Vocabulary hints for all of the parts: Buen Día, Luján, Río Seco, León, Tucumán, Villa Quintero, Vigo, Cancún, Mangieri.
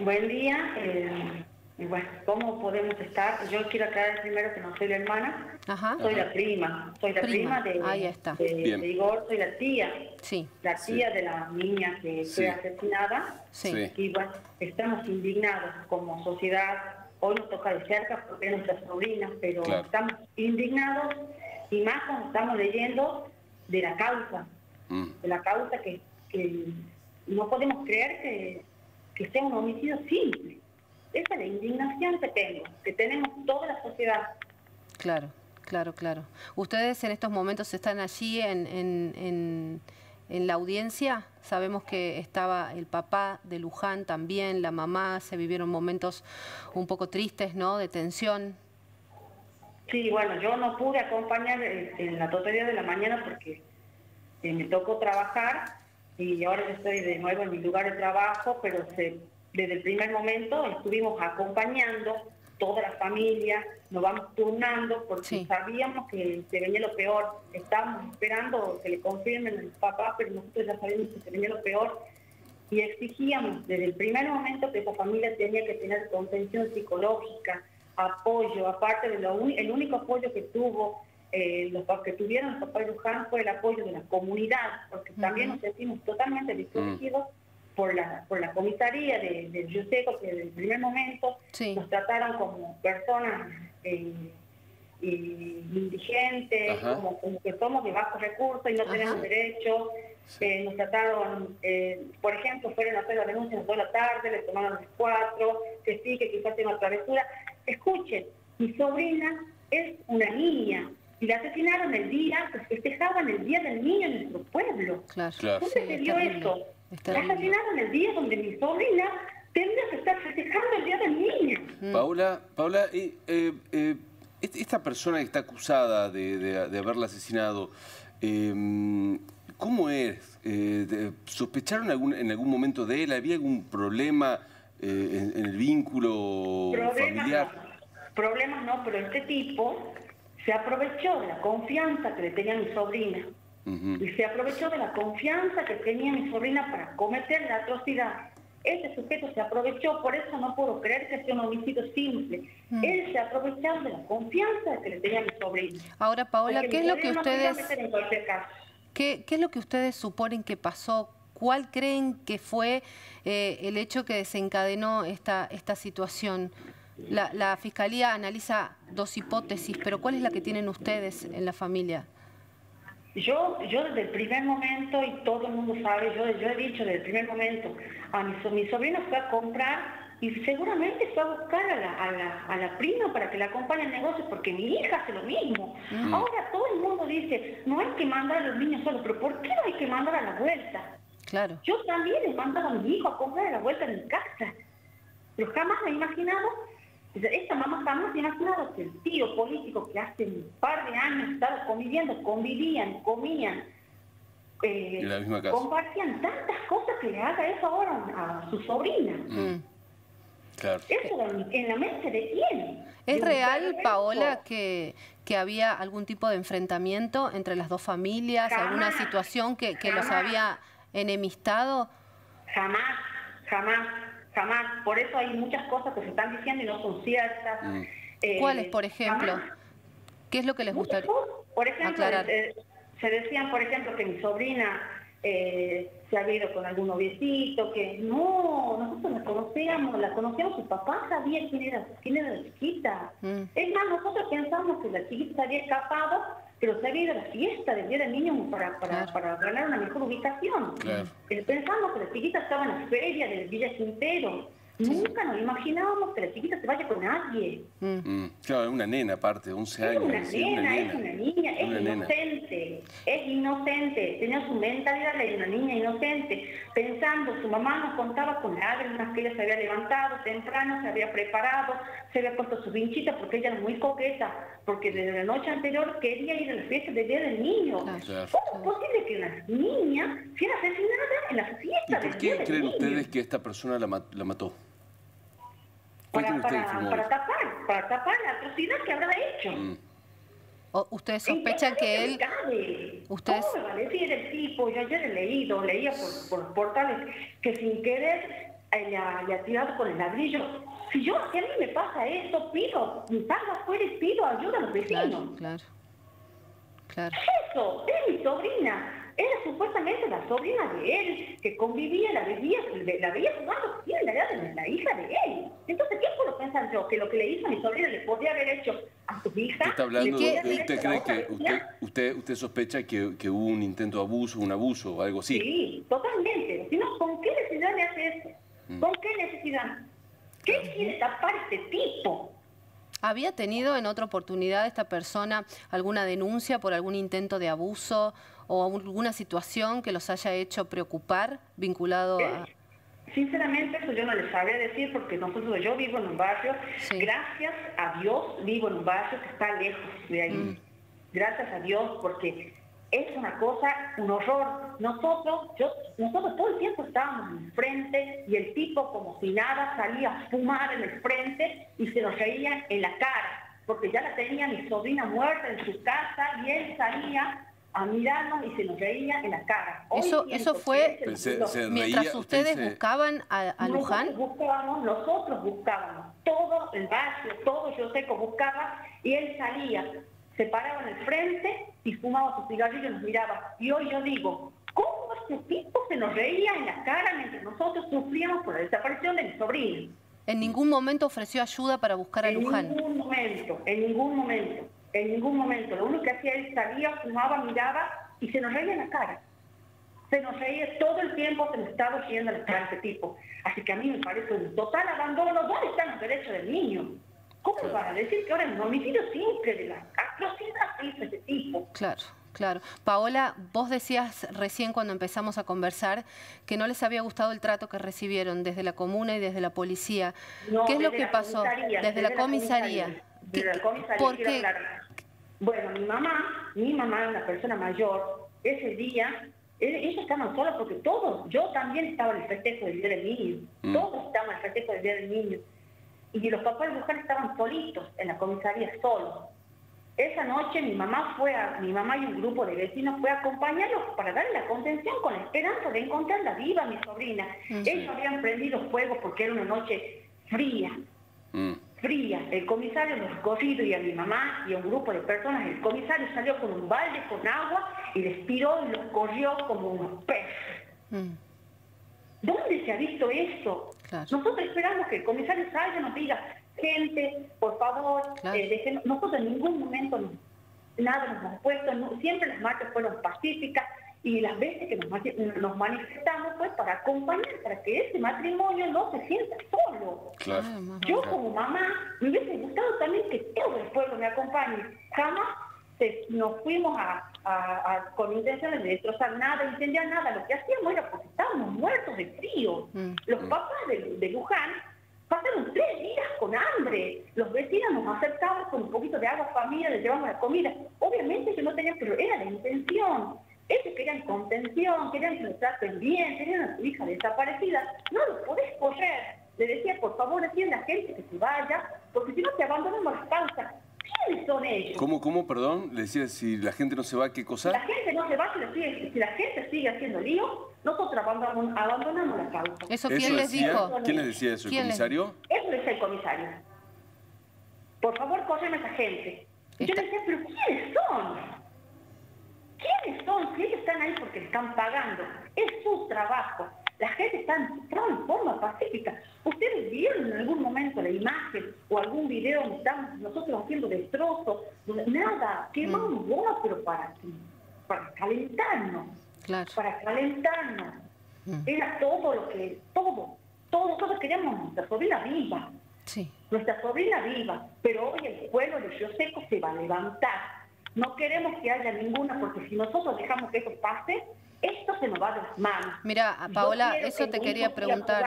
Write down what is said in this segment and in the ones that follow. Buen día. Y bueno, ¿cómo podemos estar? Yo quiero aclarar primero que no soy la hermana. Ajá. Soy la prima. Soy la prima, de Igor, soy la tía. Sí. La tía de la niña que fue asesinada. Sí. Y bueno, estamos indignados como sociedad. Hoy nos toca de cerca porque es nuestra sobrina, pero estamos indignados. Y más cuando estamos leyendo de la causa. De la causa que no podemos creer que sea un homicidio simple. Esa es la indignación que tengo, que tenemos toda la sociedad. Claro, claro, claro. ¿Ustedes en estos momentos están allí en la audiencia? Sabemos que estaba el papá de Luján también, la mamá, se vivieron momentos un poco tristes, ¿no?, de tensión. Sí, bueno, yo no pude acompañar en la totalidad de la mañana porque me tocó trabajar y ahora yo estoy de nuevo en mi lugar de trabajo, pero desde el primer momento estuvimos acompañando toda la familia, nos vamos turnando porque sabíamos que se venía lo peor. Estábamos esperando que le confirmen al papá, pero nosotros ya sabíamos que se venía lo peor y exigíamos desde el primer momento que esa familia tenía que tener contención psicológica, apoyo, aparte de el único apoyo que tuvo, los que tuvieron papá Luján fue el apoyo de la comunidad, porque también nos sentimos totalmente desprotegidos por la comisaría de Río Seco, que desde el primer momento nos trataron como personas indigentes, como que somos de bajos recursos y no tenemos derecho. Nos trataron, por ejemplo, fueron a hacer la denuncia a las 2 de la tarde, les tomaron a las 4, que sí, que quizás tiene una travesura. Escuchen, mi sobrina es una niña. Y la asesinaron el día, pues festejaban el día del niño en nuestro pueblo. Claro, claro. ¿Dónde se dio eso? La asesinaron el día donde mi sobrina tendría que estar festejando el día del niño. Paula, esta persona que está acusada de haberla asesinado, ¿cómo es? ¿Sospecharon en algún momento de él? ¿Había algún problema en el vínculo familiar? Problemas no, pero este tipo se aprovechó de la confianza que le tenía mi sobrina. Y se aprovechó de la confianza que tenía mi sobrina para cometer la atrocidad. Ese sujeto se aprovechó, por eso no puedo creer que sea un homicidio simple. Él se aprovechó de la confianza que le tenía mi sobrina. Ahora, Paola, ¿qué es lo que ustedes suponen que pasó? ¿Cuál creen que fue el hecho que desencadenó esta situación? La Fiscalía analiza dos hipótesis, pero ¿cuál es la que tienen ustedes en la familia? Yo desde el primer momento, y todo el mundo sabe, yo he dicho desde el primer momento, a mi sobrina fue a comprar y seguramente fue a buscar a la prima para que la acompañe al negocio, porque mi hija hace lo mismo. Ahora todo el mundo dice, no hay que mandar a los niños solos, pero ¿por qué no hay que mandar a la vuelta? Claro. Yo también he mandado a mi hijo a comprar a la vuelta en mi casa, pero jamás me he imaginado. Esta mamá jamás se imaginaba que el tío político que hace un par de años estaba convivían, comían, en la misma casa, compartían tantas cosas que le haga eso ahora a su sobrina. Claro. ¿Eso en la mente de quién? ¿Es real, Paola, que había algún tipo de enfrentamiento entre las dos familias, alguna situación que los había enemistado? Jamás, por eso hay muchas cosas que se están diciendo y no son ciertas. ¿Cuáles, por ejemplo? Jamás. ¿Qué es lo que les gustaría aclarar? Se decían, por ejemplo, que mi sobrina se había ido con algún noviecito, que no, nosotros la conocíamos, su papá sabía quién era la chiquita. Es más, nosotros pensamos que la chiquita se había escapado, pero se había ido a la fiesta del Día del Niño para ganar una mejor ubicación. Pensamos que la chiquita estaba en la feria del Villa Quintero. Nunca nos imaginábamos que la chiquita se vaya con nadie. Claro, es una nena aparte, 11 años. Es una niña, es inocente. Es inocente, tenía su mentalidad de una niña inocente. Pensando, su mamá nos contaba con lágrimas que ella se había levantado temprano, se había preparado, se había puesto sus vinchitas porque ella es muy coqueta, porque desde la noche anterior quería ir a la fiesta del Día del Niño. ¿Cómo es posible que una niña sea asesinada en la fiesta del Día del Niño? ¿Por qué creen ustedes que esta persona la mató? Para tapar la atrocidad que habrá hecho. ¿Ustedes sospechan que él? ¿Cómo me va a decir el tipo? Yo ayer leía por portales que sin querer y a tirar por el ladrillo. Si a mí me pasa esto, pido, salgo afuera y pido ayuda a los vecinos. Claro. Eso, es mi sobrina, era supuestamente la sobrina de él, que convivía, la veía jugando, tiene la edad de la hija de él. Entonces, ¿qué puedo pensar yo? Que lo que le hizo a mi sobrina le podría haber hecho a su hija. ¿Usted está hablando de, usted cree que usted sospecha que hubo un intento de abuso, un abuso o algo así? Sí, totalmente. Si no, ¿con qué necesidad le hace eso? ¿Con qué necesidad? ¿Qué quiere tapar este tipo? ¿Había tenido en otra oportunidad esta persona alguna denuncia por algún intento de abuso o alguna situación que los haya hecho preocupar vinculado a...? Sinceramente, eso yo no les sabría decir porque nosotros, yo vivo en un barrio, gracias a Dios vivo en un barrio que está lejos de ahí. Gracias a Dios, porque es una cosa, un horror. Nosotros todo el tiempo estábamos en el frente y el tipo como si nada salía a fumar en el frente y se lo reía en la cara, porque ya la tenía mi sobrina muerta en su casa y él salía a mirarnos y se nos reía en la cara. Eso fue mientras ustedes buscaban a Luján. Nosotros buscábamos, todo el barrio, todo Río Seco buscaba y él salía. Se paraba en el frente y fumaba su cigarrillo y nos miraba. Y hoy yo digo, ¿cómo este tipo se nos reía en la cara mientras nosotros sufríamos por la desaparición de mi sobrino? ¿En ningún momento ofreció ayuda para buscar a Luján? En ningún momento, en ningún momento, en ningún momento. Lo único que hacía él salía, fumaba, miraba y se nos reía en la cara. Se nos reía todo el tiempo, se nos estaba riendo en la cara este tipo. Así que a mí me parece un total abandono. ¿Dónde están los derechos del niño? ¿Cómo van a decir que ahora es un homicidio simple de la atrocidad que hizo ese tipo? Claro, claro. Paola, vos decías recién cuando empezamos a conversar que no les había gustado el trato que recibieron desde la comuna y desde la policía. No, ¿qué es lo que pasó? Desde la comisaría. Desde la comisaría. ¿Por qué? Bueno, mi mamá era una persona mayor. Ese día, ellos estaban solos porque todos, yo también estaba en el festejo del Día del Niño. Todos estaban en el festejo del Día del Niño. Y los papás de Luján estaban solitos en la comisaría, solos. Esa noche mi mamá y un grupo de vecinos fue a acompañarlos para darle la contención con la esperanza de encontrarla viva, mi sobrina. Ellos habían prendido fuego porque era una noche fría, fría. El comisario los corrido y a mi mamá y a un grupo de personas. El comisario salió con un balde con agua y les tiró y los corrió como unos peces. ¿Dónde se ha visto eso? Claro. Nosotros esperamos que el comisario salga y nos diga, gente, por favor, nosotros en ningún momento nada nos hemos puesto, siempre las marchas fueron pacíficas y las veces que nos manifestamos fue para acompañar, para que ese matrimonio no se sienta solo. Claro. Yo como mamá me hubiese gustado también que todo el pueblo me acompañe. Jamás nos fuimos con intenciones de destrozar nada, incendiar nada. Lo que hacíamos era porque estábamos muertos de frío. Los papás de Luján pasaron 3 días con hambre. Los vecinos nos acercaban con un poquito de agua familia, les llevamos la comida. Obviamente ellos no tenían, pero era la intención. Ellos querían contención, querían que los traten bien, tenían a su hija desaparecida. No los podés correr. Le decía, por favor, decían a la gente que se vaya, porque si no te abandonamos las causas. ¿Quiénes son ellos? ¿Cómo, perdón? Le decía, si la gente no se va, ¿qué cosa? La gente no se va, si la gente sigue haciendo lío, nosotros abandonamos la causa. ¿Eso quién les dijo? ¿Quién les decía eso? ¿El comisario? Eso decía el comisario. Por favor, córreme a esa gente. Y yo le decía, ¿pero quiénes son? ¿Quiénes son? Si ellos están ahí porque están pagando. Es su trabajo. La gente está en forma pacífica. Ustedes vieron en algún momento la imagen o algún video donde estamos nosotros haciendo destrozos, nada, quemamos bolas, pero para calentarnos, para calentarnos. Era todo lo que, todos queríamos nuestra sobrina viva, nuestra sobrina viva, pero hoy el pueblo de Río Seco se va a levantar. No queremos que haya ninguna, porque si nosotros dejamos que eso pase, esto se nos va de las manos. Mira, Paola, eso te quería preguntar.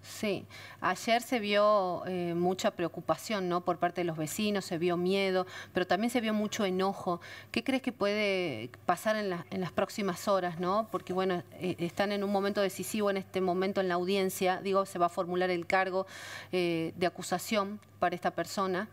Sí, ayer se vio mucha preocupación, ¿no?, por parte de los vecinos, se vio miedo, pero también se vio mucho enojo. ¿Qué crees que puede pasar en las próximas horas, no? Porque, bueno, están en un momento decisivo en este momento en la audiencia. Digo, se va a formular el cargo de acusación para esta persona.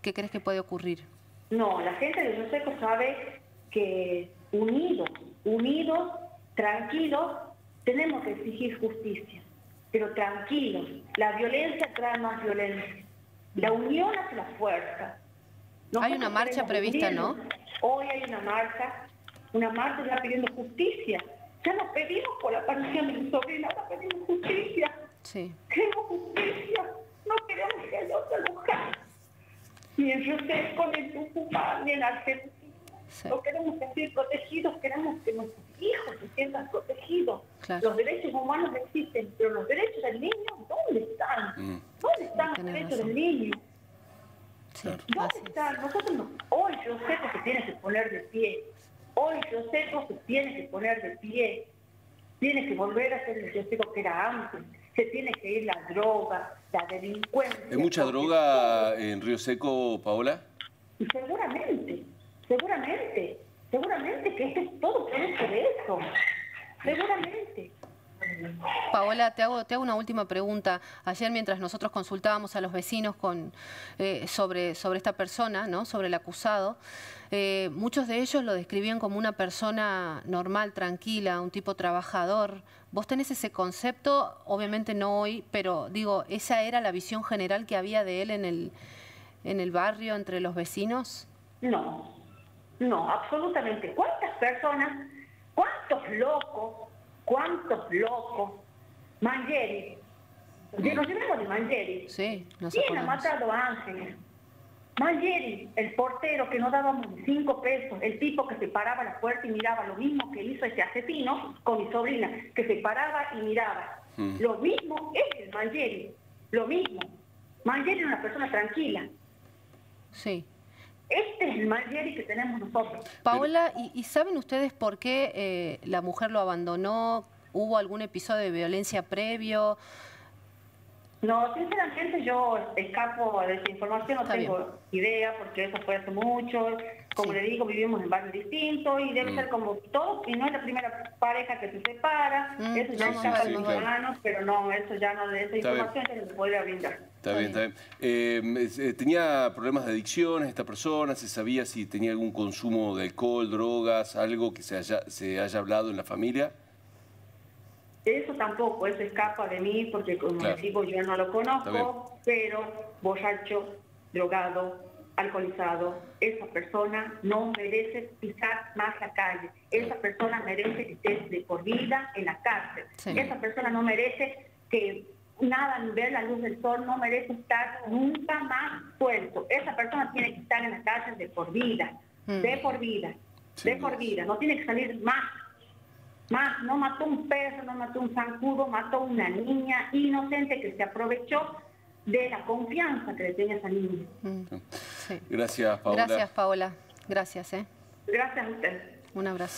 ¿Qué crees que puede ocurrir? No, la gente de Río Seco sabe que unidos, tranquilos, Tenemos que exigir justicia, pero tranquilos. La violencia trae más violencia. La unión hace la fuerza. Nosotros hay una marcha prevista, ¿no? Hoy hay una marcha ya pidiendo justicia. Ya no pedimos por la partida de mi sobrina, ahora pedimos justicia. Sí. Queremos justicia. No queremos que el otro Luján, ni en Río Seco, ni en Tucumán, ni en Argentina. Sí. No queremos sentir protegidos, queremos que nuestros hijos se sientan protegidos. Claro. Los derechos humanos existen, pero los derechos del niño, ¿dónde están? Mm. ¿Dónde están los derechos del niño? Sí. ¿Dónde están? Nosotros, hoy Río Seco se tiene que poner de pie. Hoy Río Seco se tiene que poner de pie. Tiene que volver a ser el Río Seco que era antes. Se tiene que ir la droga, la delincuencia. ¿Hay mucha droga en Río Seco, Paola? Y seguramente que esto es todo puede ser eso. Seguramente. Paola, te hago una última pregunta. Ayer mientras nosotros consultábamos a los vecinos con, sobre esta persona, ¿no? Sobre el acusado, muchos de ellos lo describían como una persona normal, tranquila, un tipo trabajador. ¿Vos tenés ese concepto? Obviamente no hoy, pero digo, ¿esa era la visión general que había de él en el barrio, entre los vecinos? No, no, absolutamente. ¿Cuántas personas, cuántos locos, Mangieri, nos llamamos de Mangieri, sí, ¿quién ha matado a Ángeles? Mangieri, el portero que nos dábamos 5 pesos, el tipo que se paraba a la puerta y miraba, lo mismo que hizo este asesino con mi sobrina, que se paraba y miraba. Mm. Lo mismo es el Mangieri, lo mismo. Mangieri es una persona tranquila. Sí. Este es el Mangieri que tenemos nosotros. Paola, ¿y saben ustedes por qué la mujer lo abandonó? ¿Hubo algún episodio de violencia previo? No, sinceramente yo escapo de esa información, no tengo idea, porque eso fue hace mucho. Como le digo, vivimos en barrios distintos y debe ser como todo, y no es la primera pareja que se separa, eso ya escapa de los hermanos, pero no, eso ya no, esa información se le podría brindar. Está bien, está bien. ¿Tenía problemas de adicciones esta persona? ¿Se sabía si tenía algún consumo de alcohol, drogas, algo que se haya hablado en la familia? Eso tampoco, eso escapa de mí, porque como les digo, yo no lo conozco, pero borracho, drogado, alcoholizado, esa persona no merece pisar más la calle, esa persona merece que esté de por vida en la cárcel, esa persona no merece que nada ni ver la luz del sol, no merece estar nunca más suelto, esa persona tiene que estar en la cárcel de por vida, no tiene que salir más. No mató un perro, no mató un zancudo, mató una niña inocente que se aprovechó de la confianza que le tenía esa niña. Sí. Gracias, Paola. Gracias, Paola. Gracias. Gracias a usted. Un abrazo.